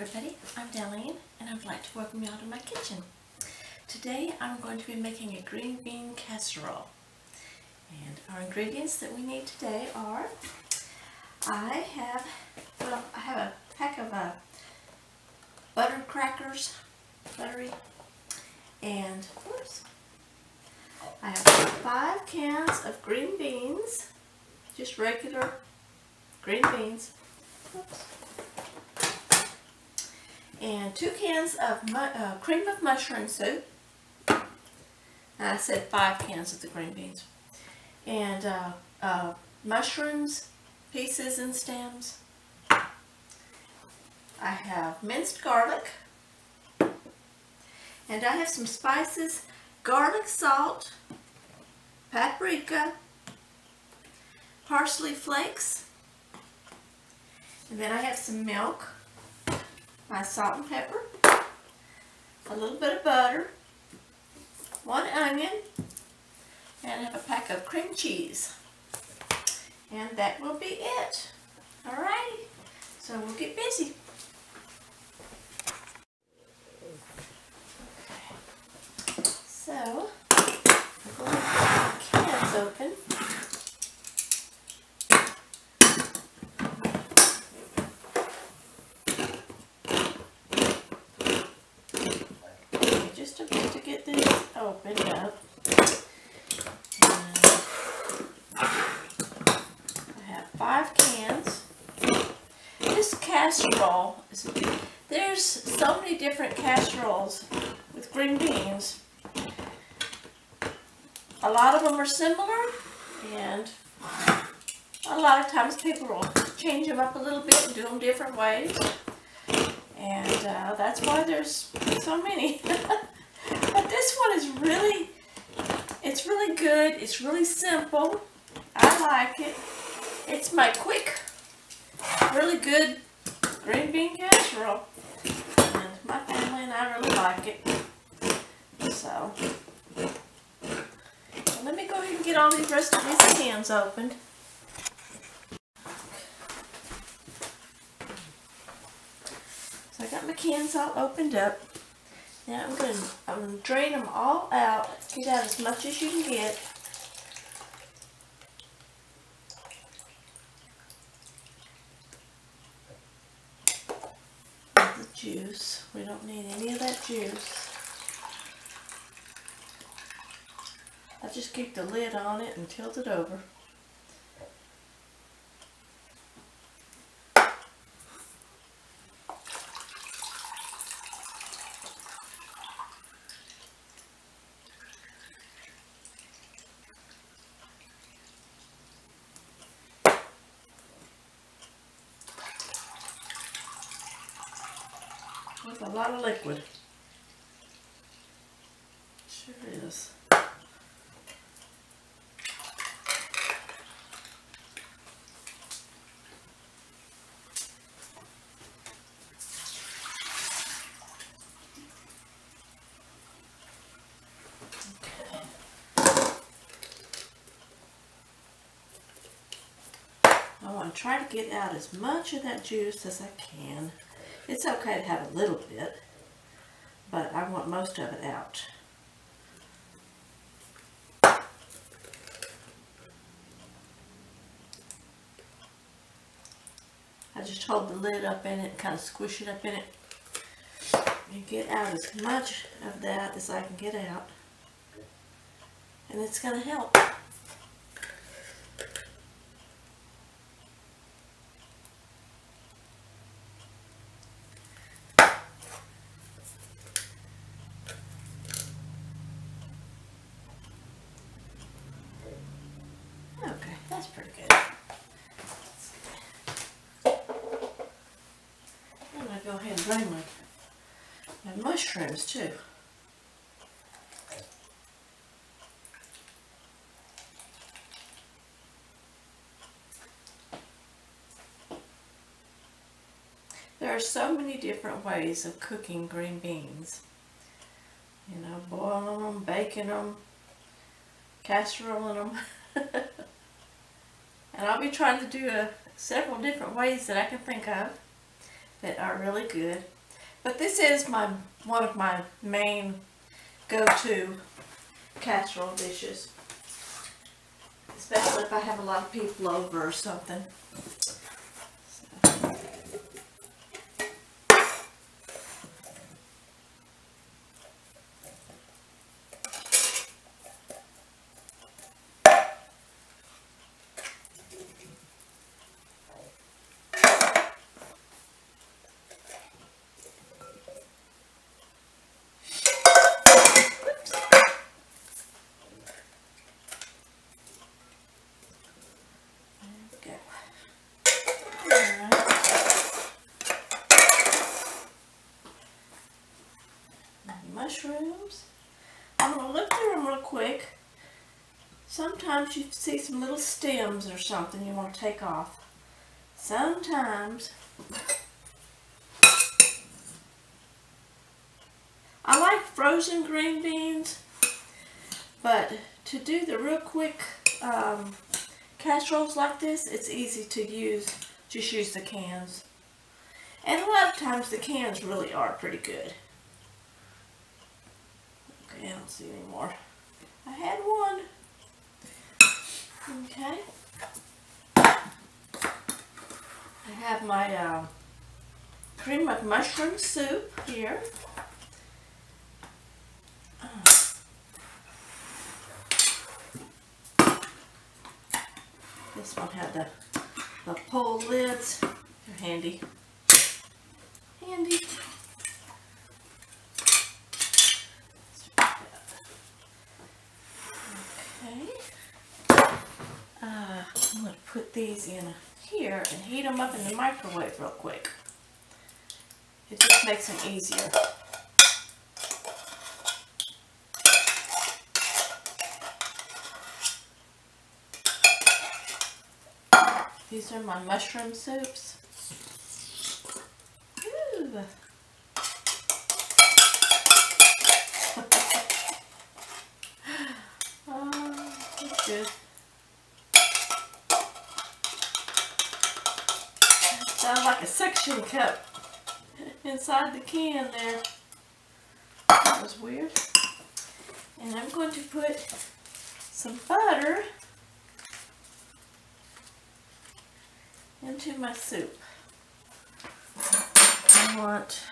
everybody, I'm Darlene and I'd like to welcome you out of my kitchen. Today I'm going to be making a green bean casserole. And our ingredients that we need today are, I have a pack of butter crackers, buttery, and I have 5 cans of green beans, just regular green beans. And 2 cans of cream of mushroom soup. I said 5 cans of the green beans. And mushrooms, pieces and stems. I have minced garlic. And I have some spices, garlic salt, paprika, parsley flakes. And then I have some milk, my salt and pepper, a little bit of butter, 1 onion, and I have a pack of cream cheese. And that will be it. Alrighty, so we'll get busy. Okay. So, I'm going to get the cans open. Open up. I have 5 cans. This casserole is there's so many different casseroles with green beans. A lot of them are similar, and a lot of times people will change them up a little bit and do them different ways. And that's why there's so many. But this one is really, it's really good, it's really simple, I like it. It's my quick, really good green bean casserole, and my family and I really like it. So, let me go ahead and get all the rest of these cans opened. So I got my cans all opened up. Now I'm going to drain them all out, get out as much as you can get. The juice, we don't need any of that juice. I just keep the lid on it and tilt it over. That's a lot of liquid. Sure is. Okay. I want to try to get out as much of that juice as I can. It's okay to have a little bit, but I want most of it out. I just hold the lid up in it, kind of squish it up in it, and get out as much of that as I can get out. And it's going to help. That's pretty good. That's good. I'm going to go ahead and drain my mushrooms too. There are so many different ways of cooking green beans. You know, boiling them, baking them, casseroling them. And I'll be trying to do several different ways that I can think of. that are really good. But this is one of my main go-to casserole dishes, especially if I have a lot of people over or something. So. Mushrooms. I'm going to look through them real quick. Sometimes you see some little stems or something you want to take off. Sometimes. I like frozen green beans, but to do the real quick casseroles like this, it's easy to use. Just use the cans. And a lot of times the cans really are pretty good. I don't see any more. I had one. Okay. I have my cream of mushroom soup here. This one had the pole lids. They're handy. Handy. I'm going to put these in here and heat them up in the microwave real quick. It just makes them easier. These are my mushroom soups. Ooh. That's good. Sounds like a suction cup inside the can there. That was weird. And I'm going to put some butter into my soup. I want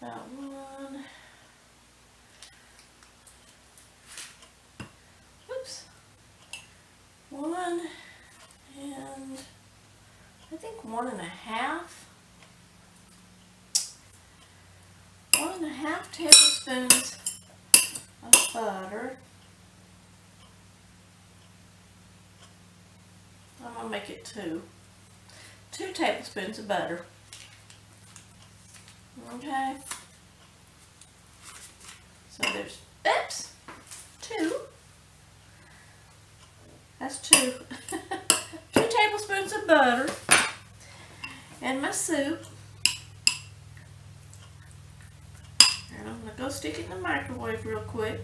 about one. Oops. One and I think 1 1/2. 1 1/2 tablespoons of butter. I'm gonna make it two. 2 tablespoons of butter. Okay. So there's, oops, 2. That's 2. 2 tablespoons of butter in my soup. And I'm going to go stick it in the microwave real quick.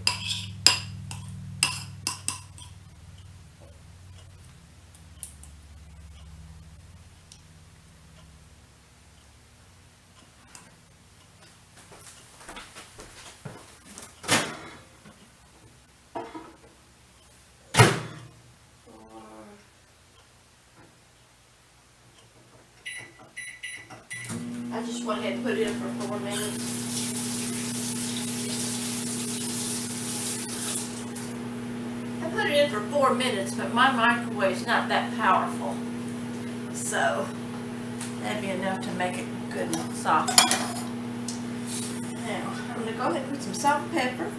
I just went ahead and put it in for 4 minutes. I put it in for 4 minutes, but my microwave's not that powerful. So, that'd be enough to make it good and soft. Now, I'm going to go ahead and put some salt and pepper.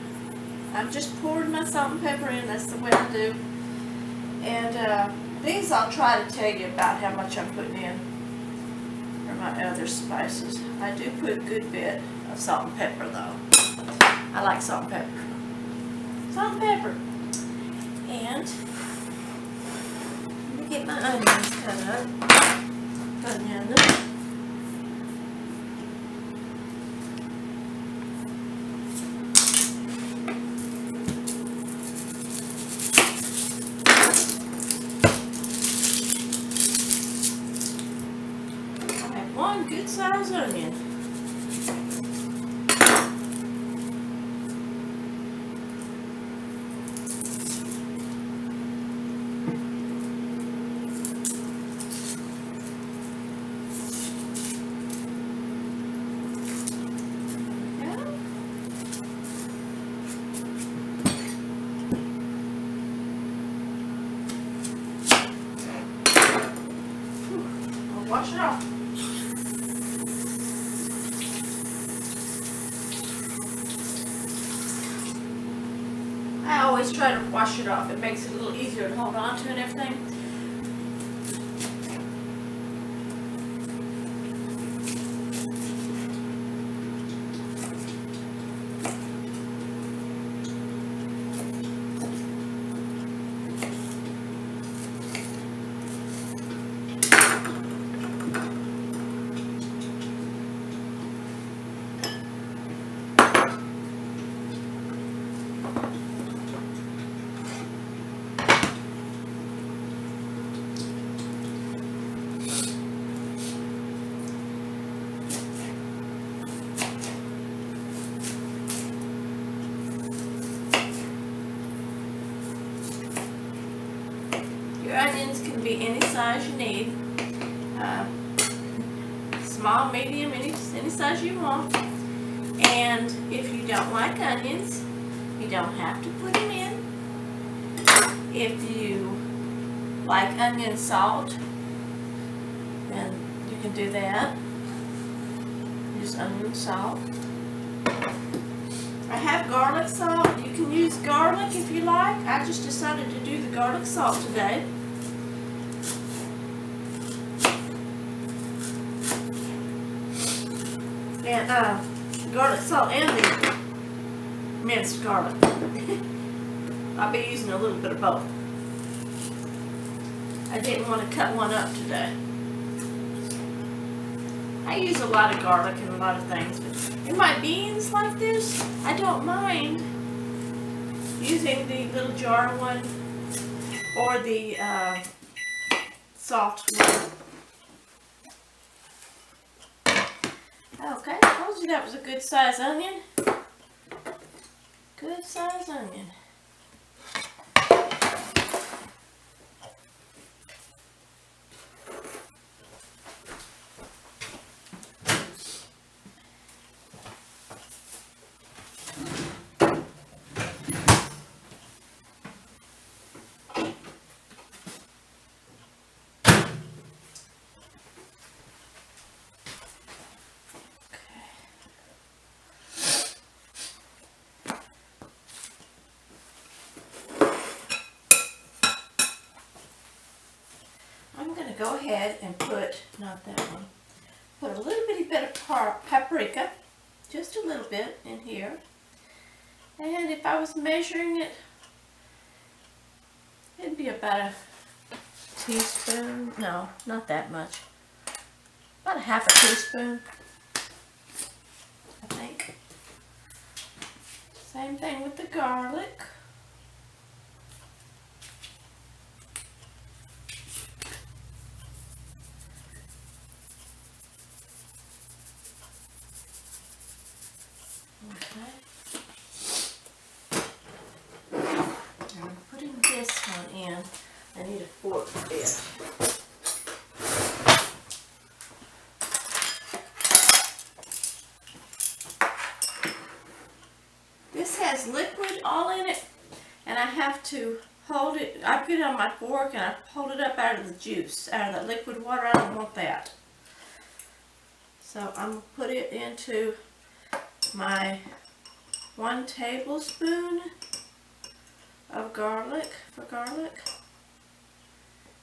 I've just poured my salt and pepper in, that's the way I do. And these I'll try to tell you about how much I'm putting in. My other spices. I do put a good bit of salt and pepper though. I like salt and pepper. Salt and pepper. And let me get my onions cut up. Onions. good size onion. Wash it off. I always try to wash it off. It makes it a little easier to hold on to and everything. Onions can be any size you need, small, medium, any size you want. And if you don't like onions, you don't have to put them in. If you like onion salt, then you can do that. Use onion salt. I have garlic salt. You can use garlic if you like. I just decided to do the garlic salt today. And garlic salt and the minced garlic. I'll be using a little bit of both. I didn't want to cut one up today. I use a lot of garlic and a lot of things, but in my beans like this, I don't mind using the little jar one or the salt one. Okay, I told you that was a good size onion. Good size onion. Go ahead and put, not that one, put a little bitty bit of paprika, just a little bit in here. And if I was measuring it, it'd be about a teaspoon, no, not that much, about a half a teaspoon, I think. Same thing with the garlic. Liquid all in it, and I have to hold it. I put it on my fork and I hold it up out of the juice, out of the liquid water. I don't want that, so I'm gonna put it into my 1 tablespoon of garlic. For garlic,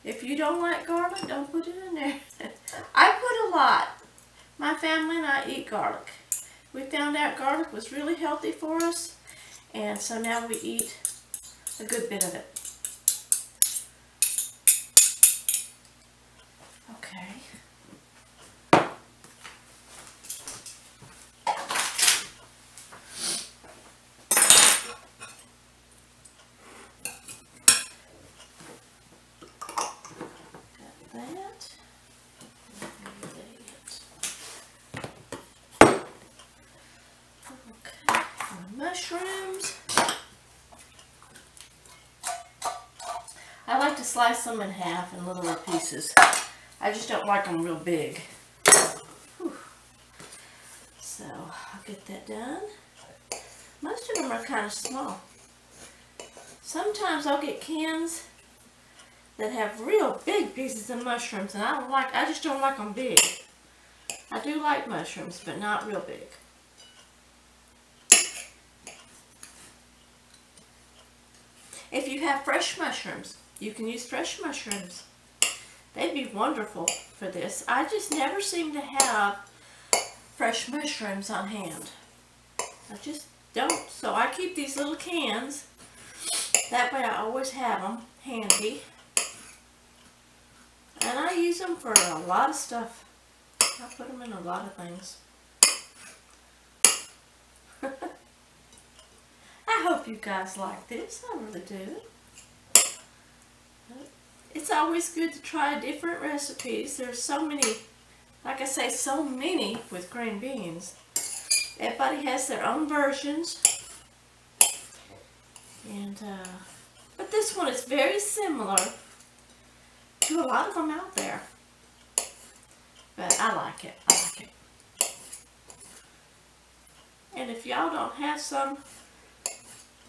if you don't like garlic, don't put it in there. I put a lot. My family and I eat garlic. We found out garlic was really healthy for us. And so now we eat a good bit of it. Okay. Got that. slice them in half in littler pieces. I just don't like them real big. Whew. So I'll get that done. Most of them are kind of small. Sometimes I'll get cans that have real big pieces of mushrooms, and I just don't like them big. I do like mushrooms, but not real big. If you have fresh mushrooms, you can use fresh mushrooms. They'd be wonderful for this. I just never seem to have fresh mushrooms on hand. I just don't. So I keep these little cans. That way I always have them handy. And I use them for a lot of stuff. I put them in a lot of things. I hope you guys like this. I really do. It's always good to try different recipes. There's so many, like I say, so many with green beans. Everybody has their own versions. And, but this one is very similar to a lot of them out there. But I like it. I like it. And if y'all don't have some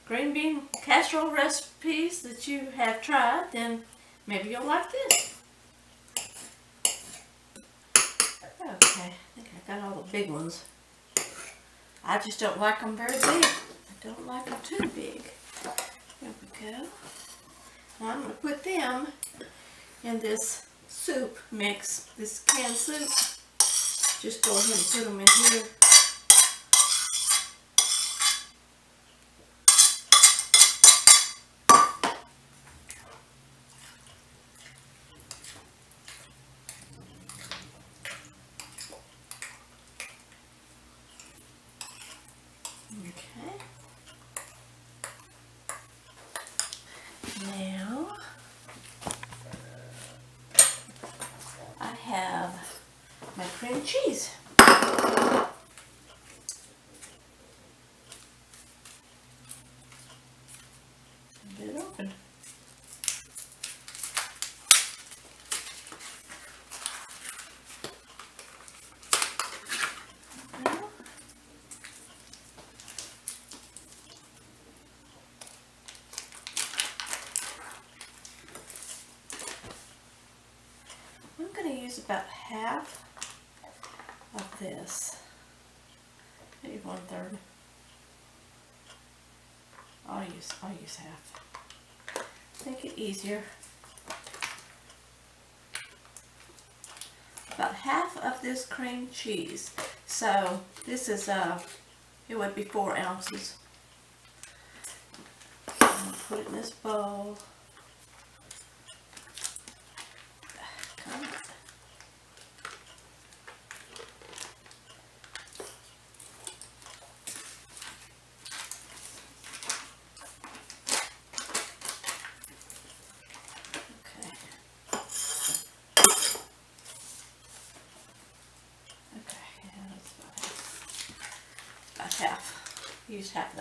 green bean casserole recipes that you have tried, then maybe you'll like this. Okay, I think I got all the big ones. I just don't like them very big. I don't like them too big. There we go. Now I'm going to put them in this soup mix, this canned soup. Just go ahead and put them in here. Cheese. Get it open. Well, I'm going to use about half of this, maybe 1/3. I'll use half. Make it easier. About half of this cream cheese. So this is it would be 4 ounces. I'm gonna put it in this bowl. Half. Use half of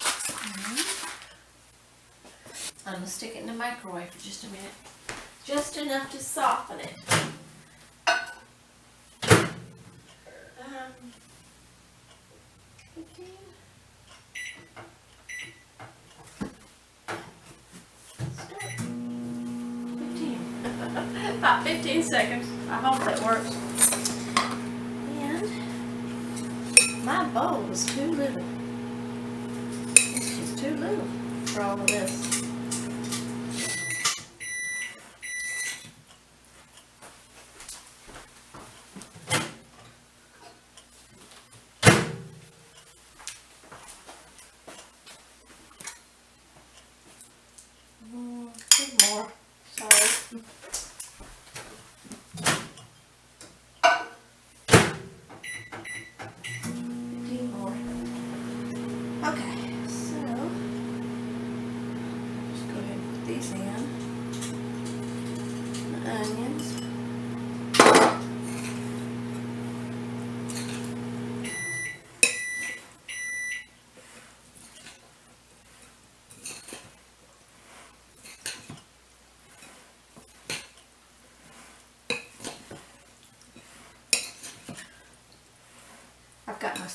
that. I'm going to stick it in the microwave for just a minute. Just enough to soften it. About 15 seconds. I hope that works. My bowl is too little. It's just too little for all of this. Need more. Sorry.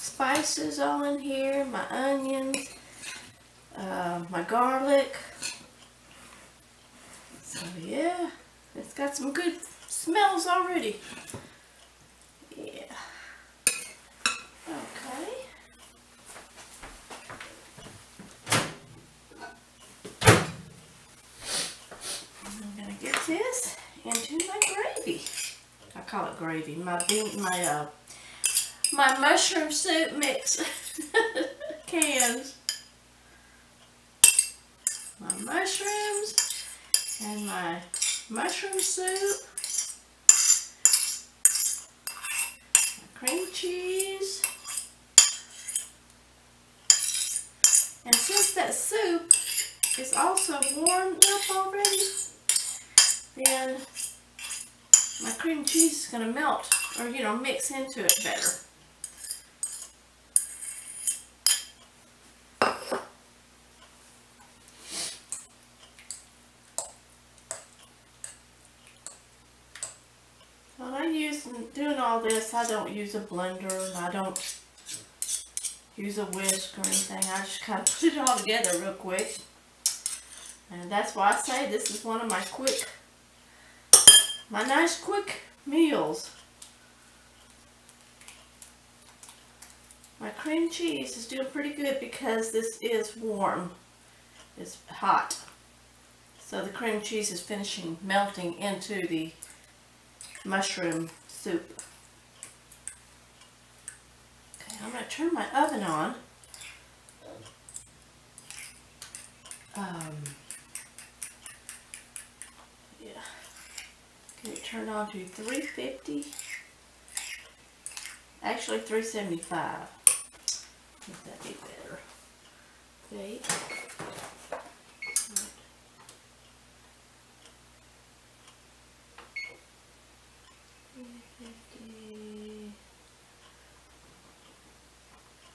spices all in here, my onions, my garlic. So yeah, it's got some good smells already. Yeah. Okay. I'm gonna get this into my gravy. I call it gravy. My mushroom soup mix cans. My mushrooms and my mushroom soup. My cream cheese. And since that soup is also warmed up already, then my cream cheese is going to melt or, you know, mix into it better. Doing all this, I don't use a blender and I don't use a whisk or anything. I just kind of put it all together real quick. And that's why I say this is one of my quick, my nice quick meals. My cream cheese is doing pretty good because this is warm. It's hot. So the cream cheese is finishing melting into the mushroom soup. Okay, I'm going to turn my oven on. Yeah, get it turned on to 350. Actually, 375. I think that'd be better. Okay.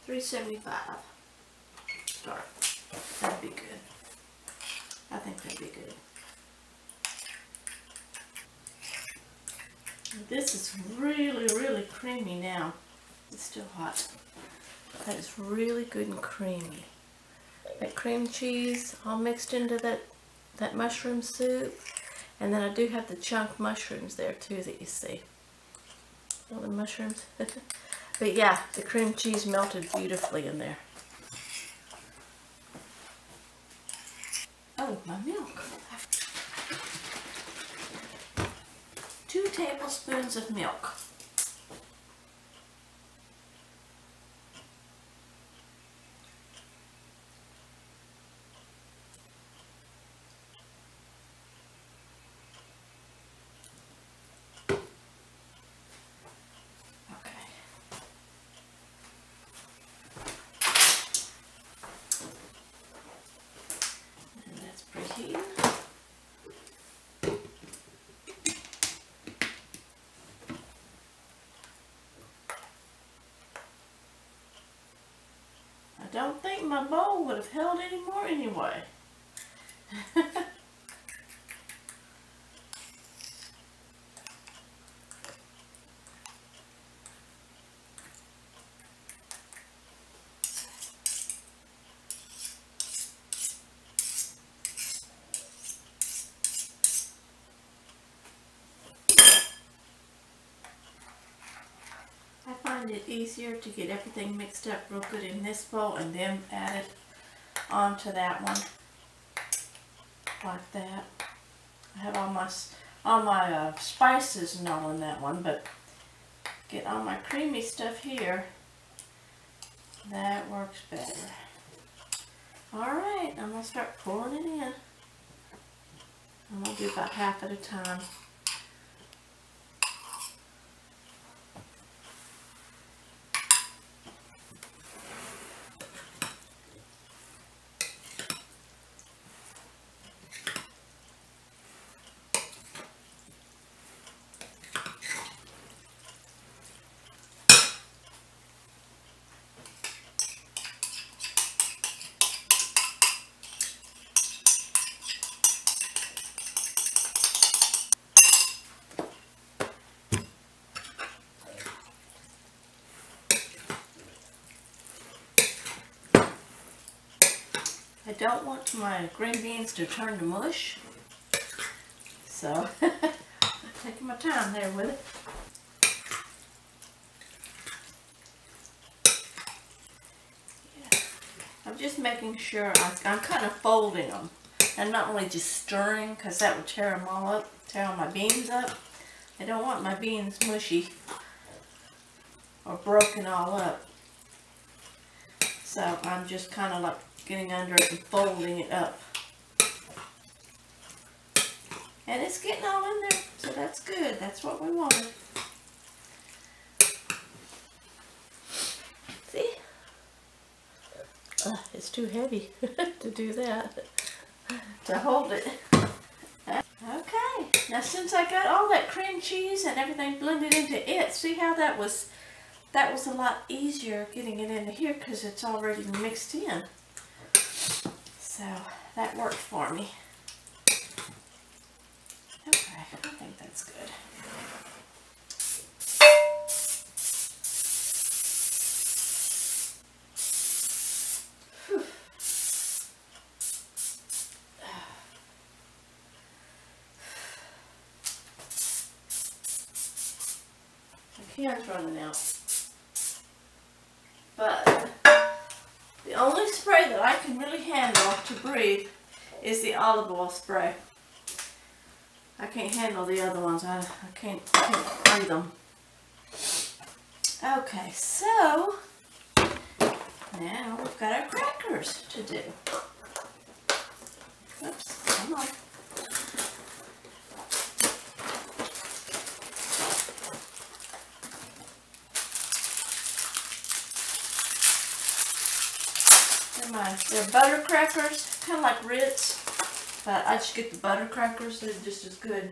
$375. Dark. That'd be good. I think that'd be good. This is really, really creamy now. It's still hot. That is really good and creamy. That cream cheese all mixed into that mushroom soup. And then I do have the chunk mushrooms there too that you see. All the mushrooms. But yeah, the cream cheese melted beautifully in there. Oh, my milk. 2 tablespoons of milk. I don't think my bowl would have held any more anyway. It's easier to get everything mixed up real good in this bowl and then add it onto that one like that. I have all my spices and all in that one, but get all my creamy stuff here. That works better. Alright, I'm going to start pouring it in. I'm going to do about half at a time. don't want my green beans to turn to mush, so I'm taking my time there with it. Just making sure I'm kind of folding them. I'm not really just stirring, because that would tear them all up, tear all my beans up. I don't want my beans mushy or broken all up. So I'm just kind of like getting under it and folding it up. And it's getting all in there, so that's good. That's what we wanted. See? It's too heavy to do that, to hold it. Okay, now since I got all that cream cheese and everything blended into it, see how that was a lot easier getting it into here because it's already mixed in. So that worked for me. Okay, I think that's good. Can's running out, but the only spray that I can really handle to breathe is the olive oil spray. I can't handle the other ones. I can't breathe them. Okay, so now we've got our crackers to do. Oops, come on. They're butter crackers, kind of like Ritz, but I just get the butter crackers. They're just as good.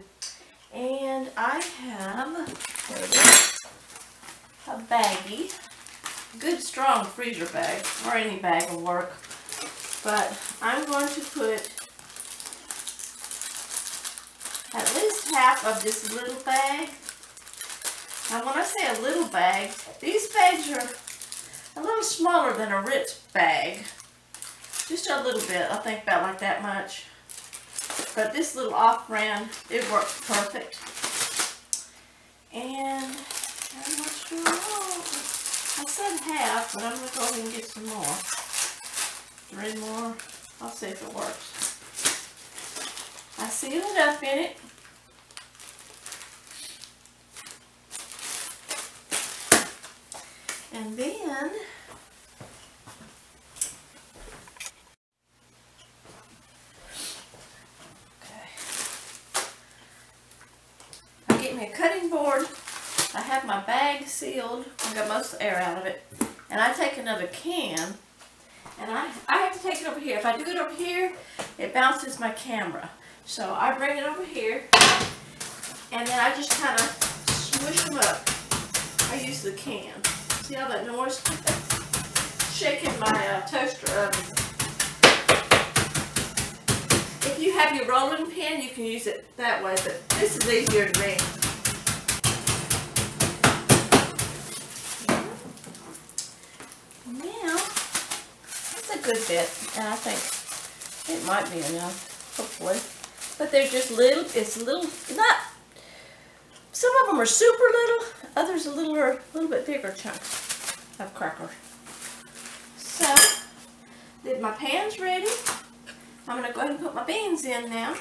And I have a baggie, good strong freezer bag, or any bag will work. But I'm going to put at least half of this little bag. Now when I say a little bag, these bags are a little smaller than a Ritz bag. Just a little bit, I think about like that much. But this little off-brand, it works perfect. And how much do I want? I said half, but I'm going to go ahead and get some more. 3 more. I'll see if it works. I seal it up in it. And then a cutting board. I have my bag sealed. I got most of the air out of it. And I take another can, and I have to take it over here. If I do it over here, it bounces my camera. So I bring it over here, and then I just kind of smush them up. I use the can. See all that noise? Shaking my toaster oven. If you have your rolling pin, you can use it that way, but this is easier to me. Good bit, and I think it might be enough, hopefully. But they're just little, it's little, not, some of them are super little, others a little bit bigger chunks of cracker. So, did my pan's ready. I'm going to go ahead and put my beans in now.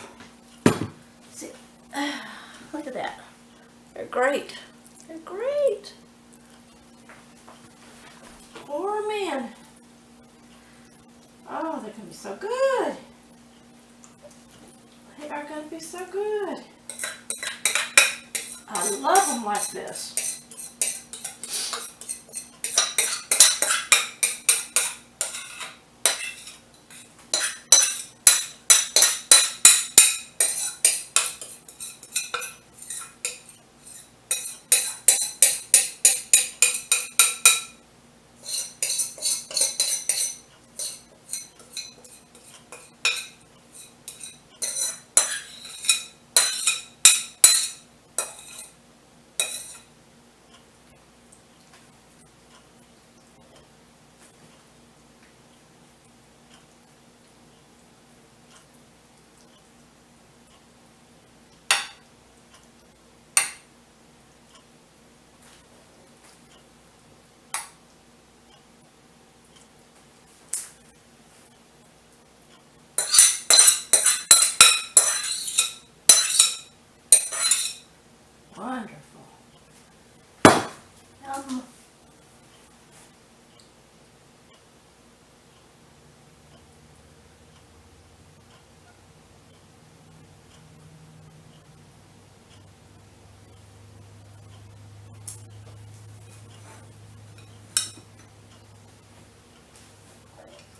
See, look at that. They're great. They're great. Pour them in. Oh, they're going to be so good. They are going to be so good. I love them like this.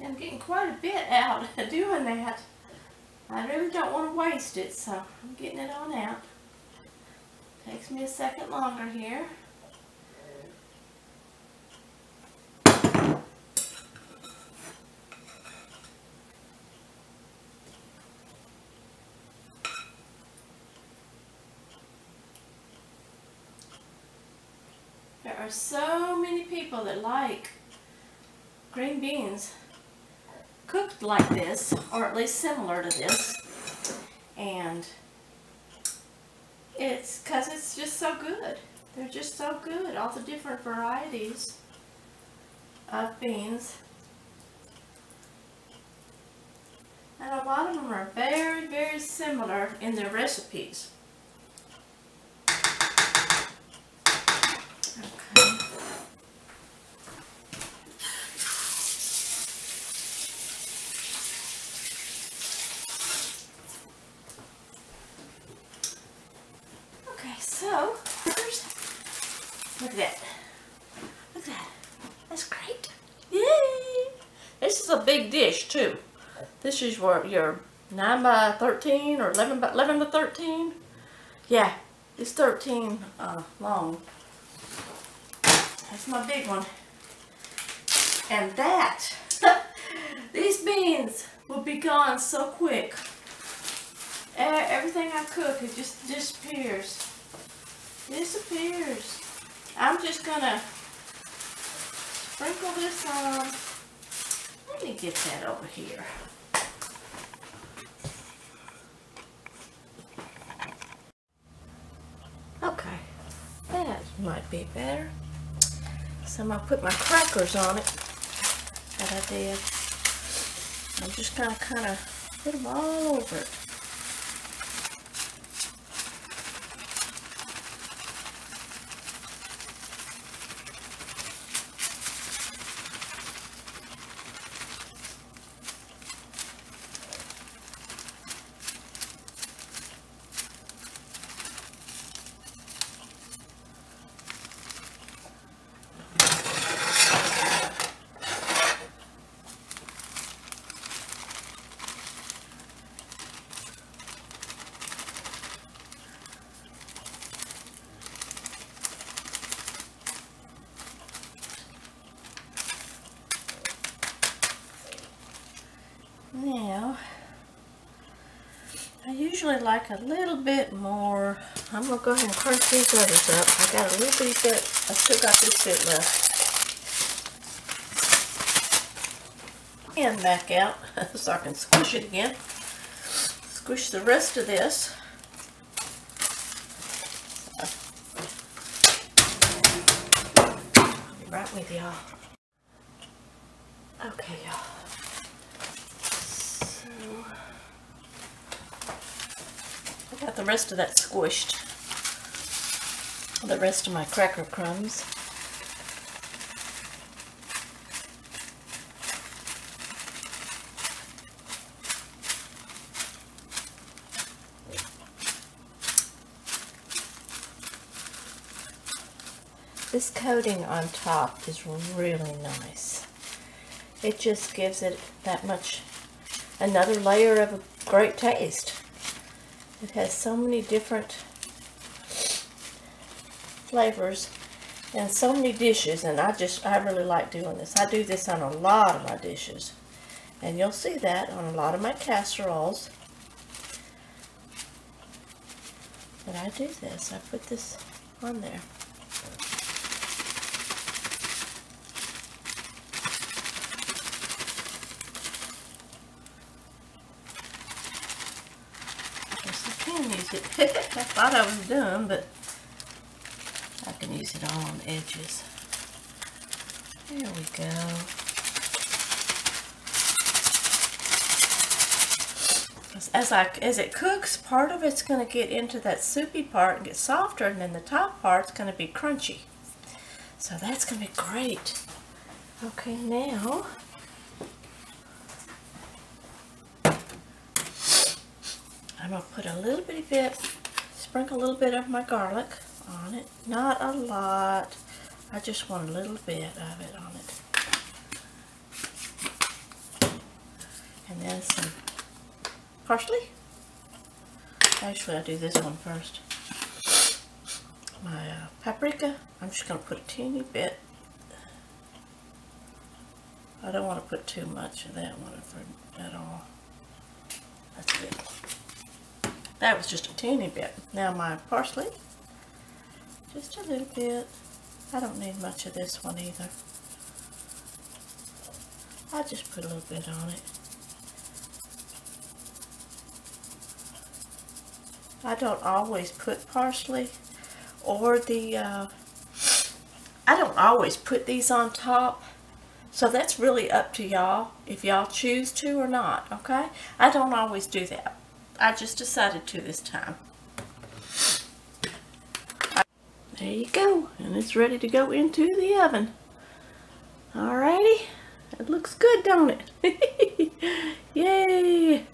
I'm getting quite a bit out doing that. I really don't want to waste it, so I'm getting it on out. Takes me a second longer here. There are so many people that like green beans cooked like this, or at least similar to this, and it's because it's just so good. They're just so good, all the different varieties of beans, and a lot of them are very, very similar in their recipes. So, look at that. Look at that. That's great. Yay! This is a big dish too. This is your 9 by 13 or 11 by 13. Yeah, it's 13 long. That's my big one. And that, these beans will be gone so quick. Everything I cook, it just disappears. Disappears. I'm just gonna sprinkle this on. Let me get that over here. Okay, that might be better. So I put my crackers on it that I did. I'm just gonna kind of put them all over it. Now, I usually like a little bit more. I'm going to go ahead and crunch these others up. I got a little bit, I still got this bit left. And back out so I can squish it again. Squish the rest of this. I'll be right with y'all. Okay, y'all. I got the rest of that squished, the rest of my cracker crumbs. This coating on top is really nice. It just gives it that much, another layer of a great taste. It has so many different flavors and so many dishes, and I really like doing this. I do this on a lot of my dishes, and you'll see that on a lot of my casseroles. But I do this, I put this on there. I thought I was done, but I can use it all on the edges. There we go. As it cooks, part of it's going to get into that soupy part and get softer, and then the top part's going to be crunchy. So that's going to be great. Okay, now. I'm going to put a little bitty bit, sprinkle a little bit of my garlic on it. Not a lot. I just want a little bit of it on it. And there's some parsley. Actually, I'll do this one first. My paprika, I'm just going to put a teeny bit. I don't want to put too much of that one at all. That's it. That was just a teeny bit. Now my parsley, just a little bit. I don't need much of this one either. I just put a little bit on it. I don't always put parsley or the, I don't always put these on top. So that's really up to y'all, if y'all choose to or not, okay? I don't always do that. I just decided to this time. There you go, and it's ready to go into the oven. Alrighty, it looks good, don't it? Yay!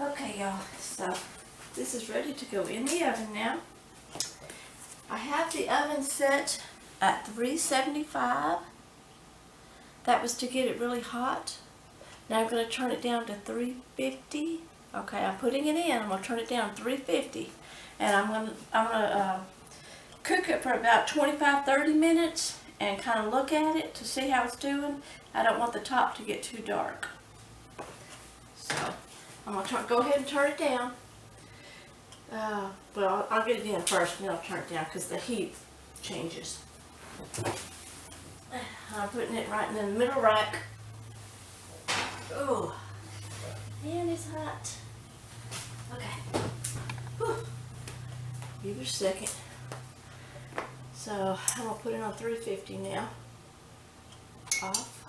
Okay, y'all, so this is ready to go in the oven now. I have the oven set at 375. That was to get it really hot. Now I'm going to turn it down to 350. Okay, I'm putting it in. I'm going to turn it down to 350, and I'm going to cook it for about 25-30 minutes and kind of look at it to see how it's doing. I don't want the top to get too dark, so I'm going to go ahead and turn it down. Well, I'll get it in first and then I'll turn it down because the heat changes. I'm putting it right in the middle rack. Oh, and it's hot. Okay. Whew. Give it a second. So I'm going to put it on 350 now. Off.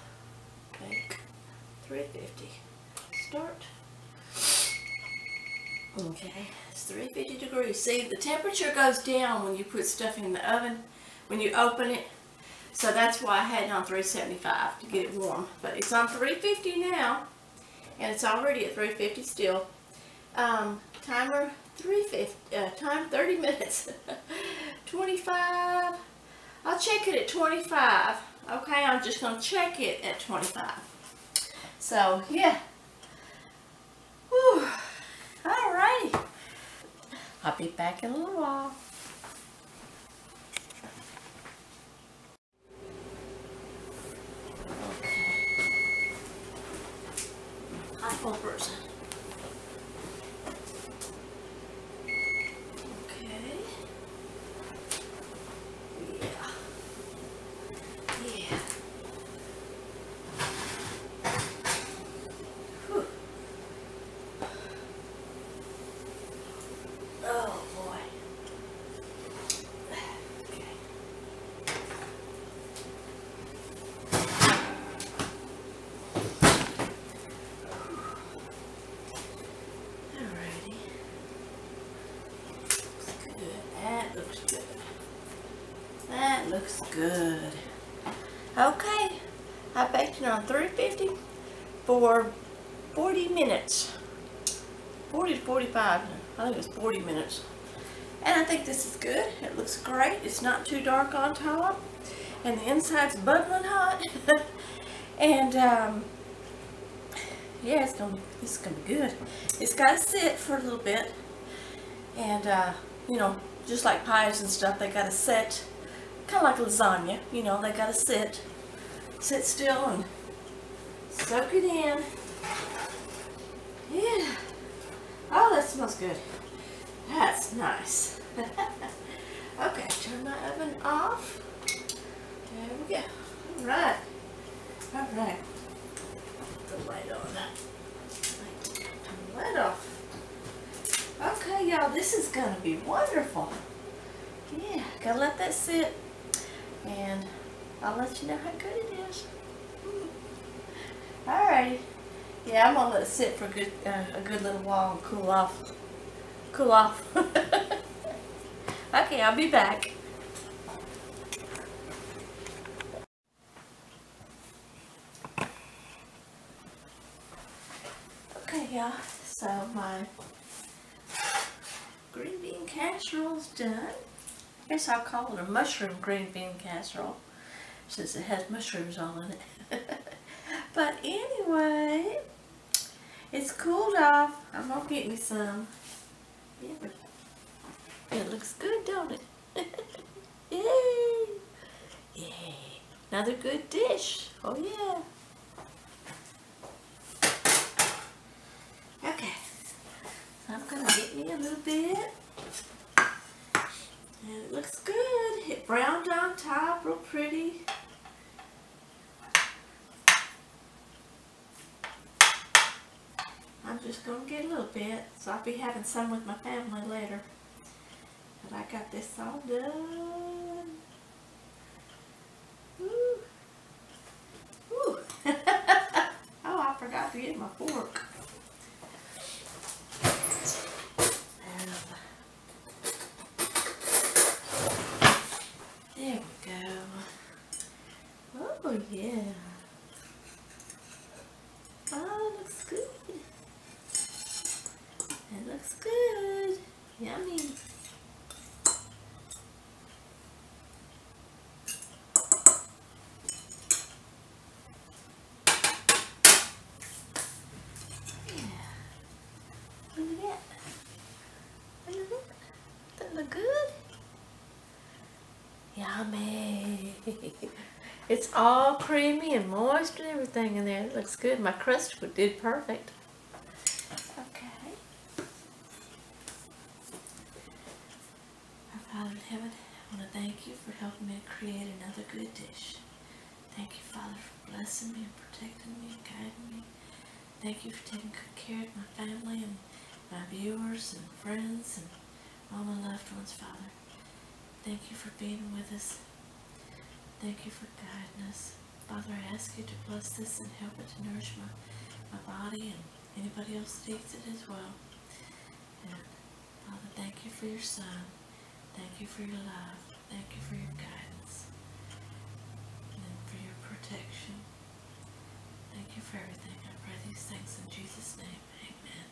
Bake. 350. Start. Okay, it's 350 degrees. See, the temperature goes down when you put stuff in the oven, when you open it. So that's why I had it on 375 to get it warm. But it's on 350 now, and it's already at 350 still. Timer 350. Time 30 minutes. 25. I'll check it at 25. Okay, I'm just gonna check it at 25. So yeah. Whew. Alrighty, I'll be back in a little while. Okay. Hot peppers. Okay. Yeah. Yeah. Looks good. Okay, I baked it on 350 for 40 minutes. 40 to 45, I think it's 40 minutes. And I think this is good. It looks great. It's not too dark on top. And the inside's bubbling hot. And yeah, it's gonna be good. It's gotta sit for a little bit. And you know, just like pies and stuff, they gotta sit. Kind of like lasagna, you know, they gotta sit still and soak it in. Yeah. Oh, that smells good. That's nice. Okay, turn my oven off. There we go. All right. All right. Put the light on. Turn the light off. Okay, y'all, this is gonna be wonderful. Yeah, gotta let that sit. And I'll let you know how good it is. Alrighty. Yeah, I'm gonna let it sit for a good little while and cool off. Cool off. Okay, I'll be back. Okay, y'all. So my green bean casserole's done. I guess I'll call it a mushroom green bean casserole. since it has mushrooms all in it. But anyway, it's cooled off. I'm going to get me some. Yeah. It looks good, don't it? Yay! Yay! Another good dish. Oh yeah. Okay. So I'm going to get me a little bit. And it looks good. It browned on top, real pretty. I'm just going to get a little bit, so I'll be having some with my family later. But I got this all done. Ooh. Ooh. Oh, I forgot to get my fork. There we go. Oh, yeah. Oh, it looks good. It looks good. Yummy. It's all creamy and moist and everything in there. It looks good. My crust did perfect. Okay. Our Father in Heaven, I want to thank you for helping me create another good dish. Thank you, Father, for blessing me and protecting me and guiding me. Thank you for taking good care of my family and my viewers and friends and all my loved ones, Father. Thank you for being with us. Thank you for guiding us. Father, I ask you to bless this and help it to nourish my body and anybody else that eats it as well. And Father, thank you for your Son. Thank you for your love. Thank you for your guidance. And for your protection. Thank you for everything. I pray these things in Jesus' name. Amen.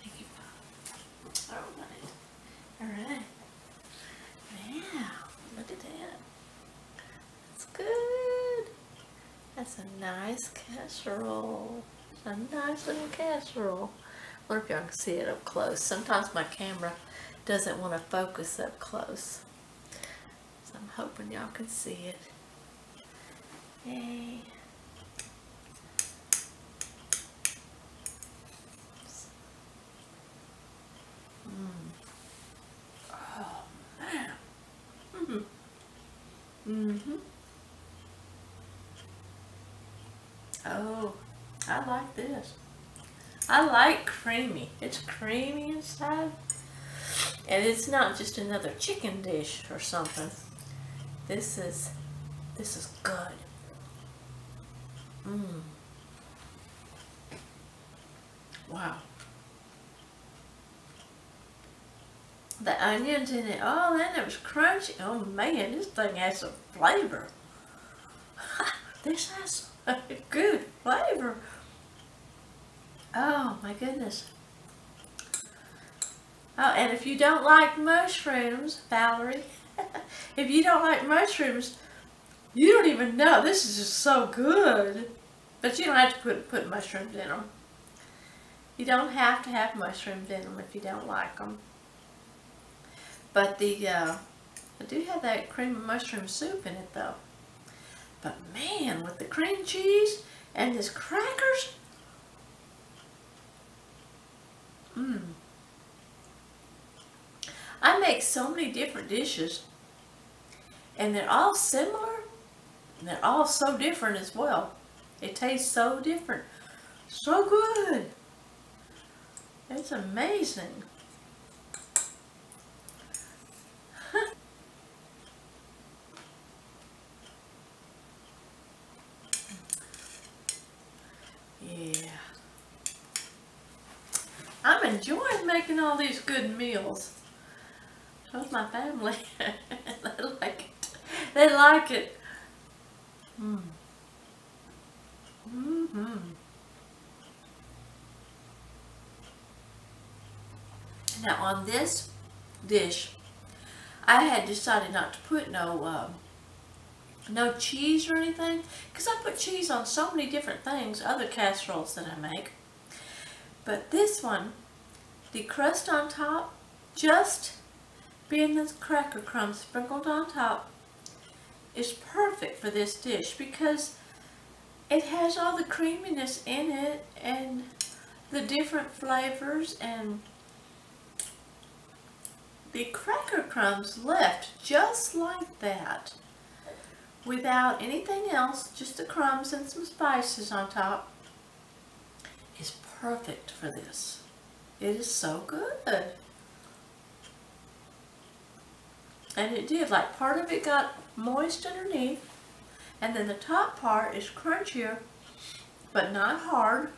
Thank you, Father. Alright. Alright. Look at that. That's good. That's a nice casserole. A nice little casserole. I wonder if y'all can see it up close. Sometimes my camera doesn't want to focus up close. So I'm hoping y'all can see it. Yay. Oh, I like this. I like creamy. It's creamy inside. And it's not just another chicken dish or something. This is good. Mmm. Wow. The onions in it, oh, and it was crunchy. Oh man, this thing has some flavor. This has a good flavor. Oh my goodness. Oh, and if you don't like mushrooms, Valerie, if you don't like mushrooms, you don't even know. This is just so good. But you don't have to put mushrooms in them. You don't have to have mushrooms in them if you don't like them. But I do have that cream of mushroom soup in it though. But man, with the cream cheese and this crackers, I make so many different dishes and they're all similar and they're all so different as well. It tastes so different. So good. It's amazing. I'm enjoying making all these good meals. So is my family. They like it. They like it. Now on this dish, I had decided not to put no No cheese or anything, because I put cheese on so many different things, other casseroles that I make. But this one, the crust on top, just being the cracker crumbs sprinkled on top, is perfect for this dish because it has all the creaminess in it and the different flavors, and the cracker crumbs left just like that without anything else, just the crumbs and some spices on top, is perfect for this. It is so good. And it did, like, part of it got moist underneath, and then the top part is crunchier but not hard.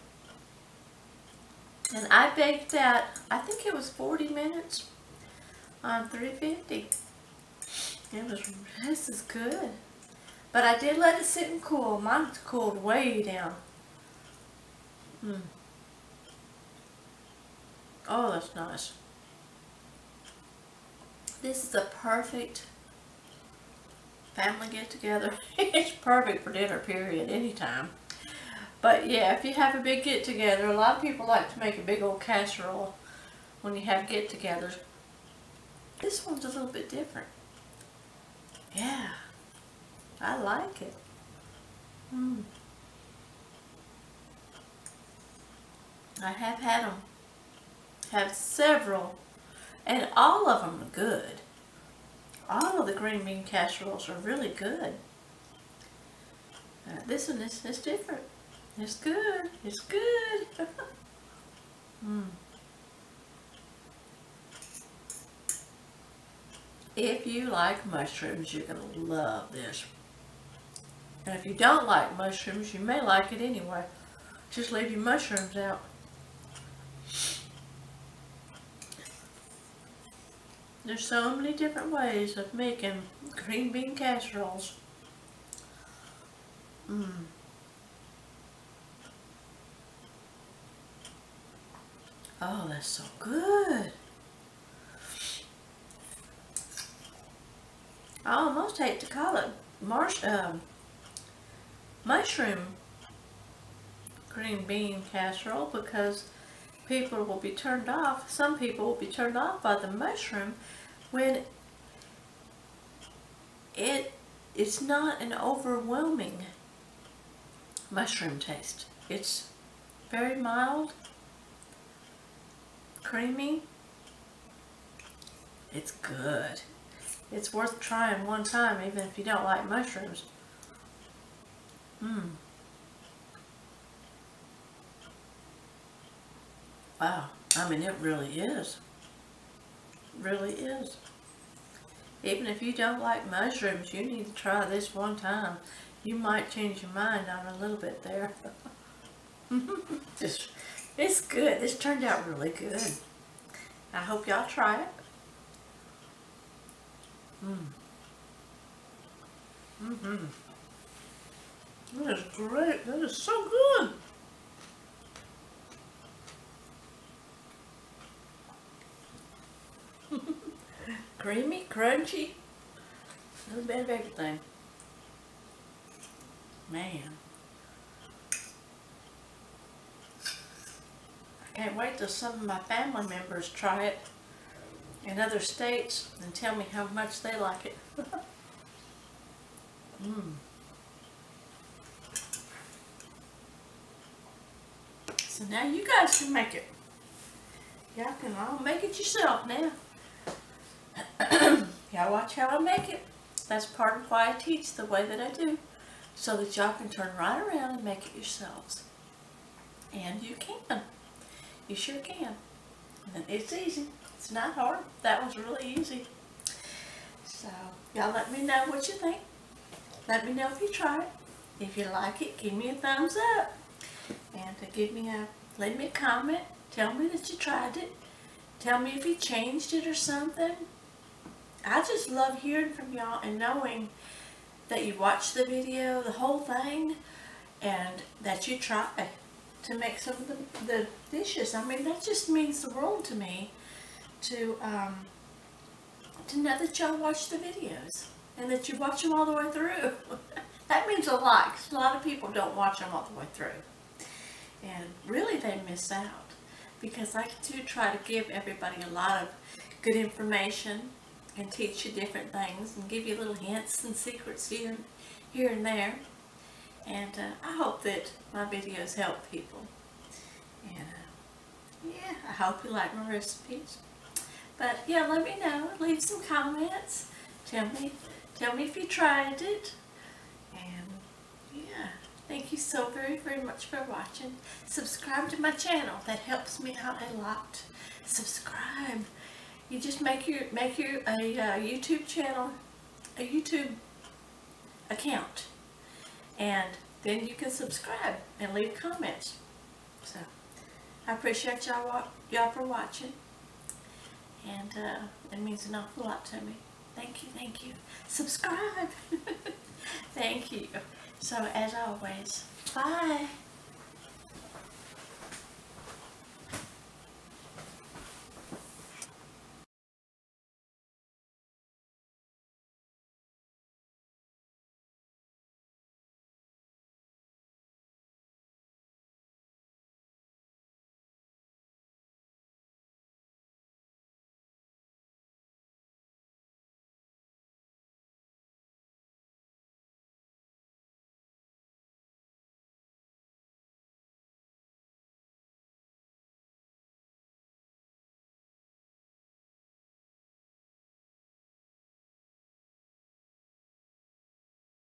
And I baked that, I think it was 40 minutes on 350. This is good. But I did let it sit and cool. Mine's cooled way down. Oh, that's nice. This is a perfect family get-together. It's perfect for dinner, period, anytime. But yeah, if you have a big get-together, a lot of people like to make a big old casserole when you have get-togethers. This one's a little bit different. Yeah. I like it. I have had them. Have several. And all of them are good. All of the green bean casseroles are really good. This one is different. It's good. It's good. If you like mushrooms, you're going to love this. And if you don't like mushrooms, you may like it anyway. Just leave your mushrooms out. There's so many different ways of making green bean casseroles. Oh, that's so good. I almost hate to call it mushroom green bean casserole, because people will be turned off. Some people will be turned off by the mushroom when it's not an overwhelming mushroom taste. It's very mild, creamy. It's good. It's worth trying one time, even if you don't like mushrooms. Wow, I mean, it really is. Even if you don't like mushrooms, you need to try this one time. You might change your mind on a little bit there. It's good. This turned out really good. I hope y'all try it. That is great. That is so good. Creamy, crunchy, a little bit of everything. Man, I can't wait till some of my family members try it in other states and tell me how much they like it. So now you guys can make it. Y'all can all make it yourself now. Y'all watch how I make it. That's part of why I teach the way that I do, so that y'all can turn right around and make it yourselves. And you can. You sure can. And it's easy. It's not hard. That was really easy. So, y'all let me know what you think. Let me know if you try it. If you like it, give me a thumbs up. And leave me a comment. Tell me that you tried it. Tell me if you changed it or something. I just love hearing from y'all and knowing that you watched the video, the whole thing, and that you tried to make some of the dishes. I mean, that just means the world to me. To know that y'all watch the videos. and that you watch them all the way through. That means a lot, because a lot of people don't watch them all the way through. And really they miss out, because I do try to give everybody a lot of good information and teach you different things and give you little hints and secrets here and there. And I hope that my videos help people. And yeah, I hope you like my recipes. But yeah, let me know. Leave some comments. Tell me if you tried it. And yeah, thank you so very, very much for watching. Subscribe to my channel. That helps me out a lot. Subscribe. You just make your YouTube channel, a YouTube account, and then you can subscribe and leave comments. So I appreciate y'all for watching, and it means an awful lot to me. Thank you. Subscribe. Thank you. So as always, bye.